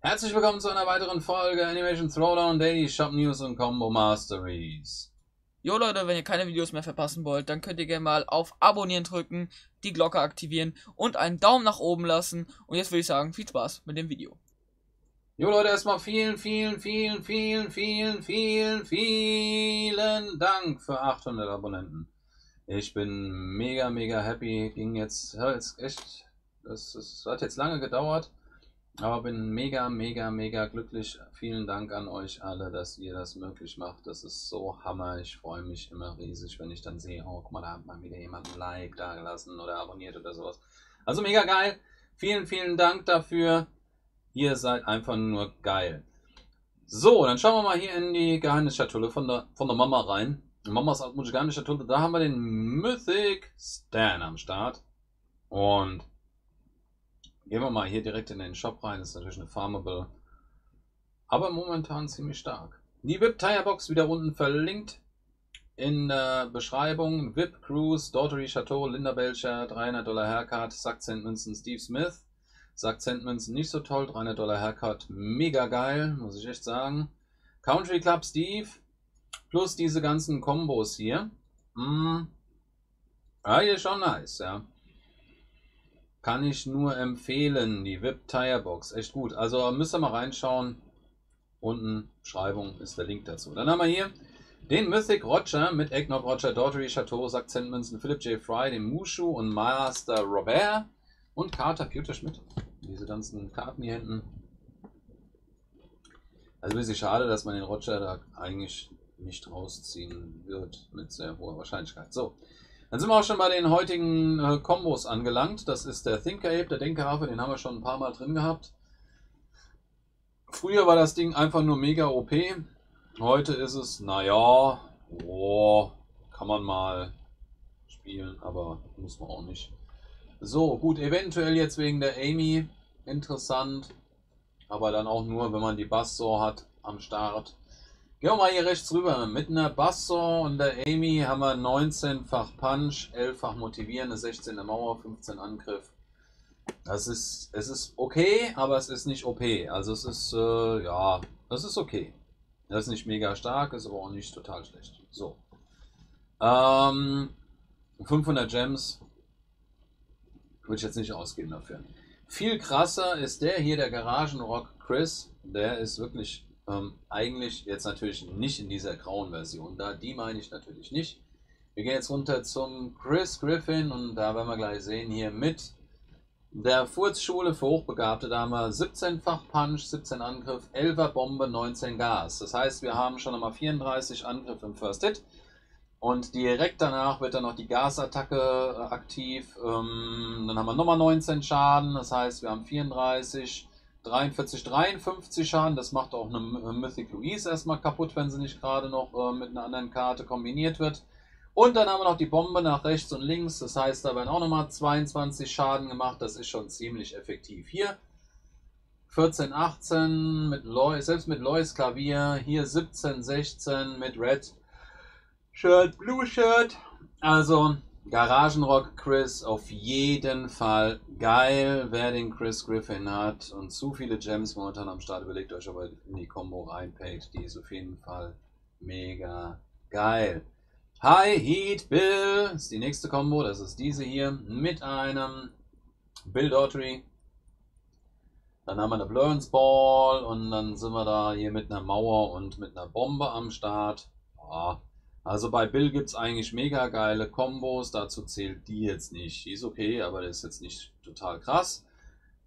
Herzlich willkommen zu einer weiteren Folge Animation Throwdown, Daily Shop News und Combo Masteries. Jo Leute, wenn ihr keine Videos mehr verpassen wollt, dann könnt ihr gerne mal auf Abonnieren drücken, die Glocke aktivieren und einen Daumen nach oben lassen. Und jetzt würde ich sagen, viel Spaß mit dem Video. Jo Leute, erstmal vielen Dank für 800 Abonnenten. Ich bin mega happy. Ging jetzt echt, das hat jetzt lange gedauert. Aber bin mega glücklich. Vielen Dank an euch alle, dass ihr das möglich macht. Das ist so Hammer. Ich freue mich immer riesig, wenn ich dann sehe, oh, guck mal, da hat mal wieder jemand ein Like da gelassen oder abonniert oder sowas. Also mega geil. Vielen Dank dafür. Ihr seid einfach nur geil. So, dann schauen wir mal hier in die Geheimnisschatulle von der Mama rein. Mamas altmodische Geheimnisschatulle. Da haben wir den Mythic Stan am Start. Und gehen wir mal hier direkt in den Shop rein. Das ist natürlich eine Farmable, aber momentan ziemlich stark. Die VIP Tier Box wieder unten verlinkt in der Beschreibung. VIP Cruise, Daugherty Chateau, Linda Belcher, $300 Haircut, Sack-Cent-Münzen, Steve Smith. Sack-Cent-Münzen nicht so toll, $300 Haircut, mega geil, muss ich echt sagen. Country Club Steve, plus diese ganzen Kombos hier. Ja, hier ist schon nice, ja. Kann ich nur empfehlen, die VIP Tier Box, echt gut. Also müsst ihr mal reinschauen, unten Beschreibung ist der Link dazu. Dann haben wir hier den Mythic Roger mit Eggnog Roger, Daugherty Chateau, Sack-Cent-Münzen, Philip J. Fry, den Mushu und Master Robert und Carter Peter Schmidt. Diese ganzen Karten hier hinten. Also ein bisschen schade, dass man den Roger da eigentlich nicht rausziehen wird mit sehr hoher Wahrscheinlichkeit. So. Dann sind wir auch schon bei den heutigen Kombos angelangt. Das ist der Thinker Ape, der Denkerhaft, den haben wir schon ein paar Mal drin gehabt. Früher war das Ding einfach nur mega OP. Heute ist es, naja, oh, kann man mal spielen, aber muss man auch nicht. So, gut, eventuell jetzt wegen der Amy interessant, aber dann auch nur, wenn man die Bassor hat am Start. Gehen wir mal hier rechts rüber. Mit einer Basso und der Amy haben wir 19-fach Punch, 11-fach Motivieren, eine 16. Mauer, 15 Angriff. Es ist okay, aber es ist nicht OP. Also es ist, ja, das ist okay. Das ist nicht mega stark, ist aber auch nicht total schlecht. So. 500 Gems. Würde ich jetzt nicht ausgeben dafür. Viel krasser ist der hier, der Garagenrock Chris. Der ist wirklich... eigentlich jetzt natürlich nicht in dieser grauen Version, da die meine ich natürlich nicht. Wir gehen jetzt runter zum Chris Griffin und da werden wir gleich sehen hier mit der Furzschule für Hochbegabte, da haben wir 17-fach Punch, 17 Angriff, 11er Bombe, 19 Gas. Das heißt, wir haben schon nochmal 34 Angriff im First Hit und direkt danach wird dann noch die Gasattacke aktiv. Dann haben wir nochmal 19 Schaden, das heißt, wir haben 53 Schaden, das macht auch eine Mythic Louise erstmal kaputt, wenn sie nicht gerade noch mit einer anderen Karte kombiniert wird. Und dann haben wir noch die Bombe nach rechts und links, das heißt, da werden auch nochmal 22 Schaden gemacht, das ist schon ziemlich effektiv. Hier 14, 18, mit Lois, selbst mit Lois Klavier, hier 17, 16 mit Red Shirt, Blue Shirt, also... Garagenrock Chris auf jeden Fall geil, wer den Chris Griffin hat und zu viele Gems momentan am Start, überlegt euch aber in die Combo reinpackt, die ist auf jeden Fall mega geil. High Heat Bill ist die nächste Combo, das ist diese hier mit einem Bill Daughtry. Dann haben wir eine Blurens Ball und dann sind wir da hier mit einer Mauer und mit einer Bombe am Start. Ja. Also bei Bill gibt es eigentlich mega geile Kombos, dazu zählt die jetzt nicht. Die ist okay, aber die ist jetzt nicht total krass.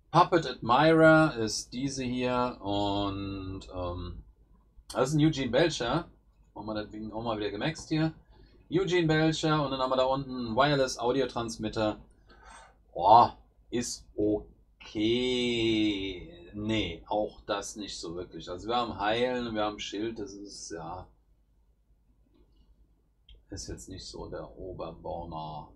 Puppet Admirer ist diese hier und das ist ein Eugene Belcher. Haben wir das Ding auch mal wieder gemaxt hier. Eugene Belcher und dann haben wir da unten einen Wireless Audio Transmitter. Boah, ist okay. Nee, auch das nicht so wirklich. Also wir haben Heilen, wir haben Schild, das ist ja... Ist jetzt nicht so der Oberborner.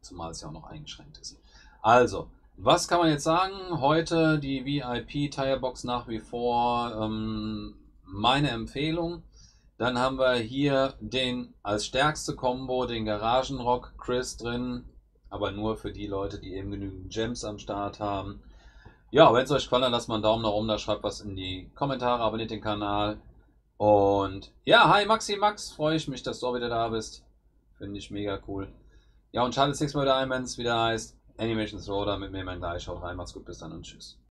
Zumal es ja auch noch eingeschränkt ist. Also, was kann man jetzt sagen? Heute die VIP Tier Box nach wie vor meine Empfehlung. Dann haben wir hier den als stärkste Combo den Garagenrock Chris drin. aber nur für die Leute, die eben genügend Gems am Start haben. Ja, wenn es euch gefallen hat, lasst mal einen Daumen nach oben, da schreibt was in die Kommentare, abonniert den Kanal. Und ja, hi Maxi, Max, freue ich mich, dass du auch wieder da bist. Finde ich mega cool. Ja, und schaltet nächstes Mal wieder ein, wenn es wieder heißt Animation Throwdown mit mir, mein Gleich. Haut rein, macht's gut, bis dann und tschüss.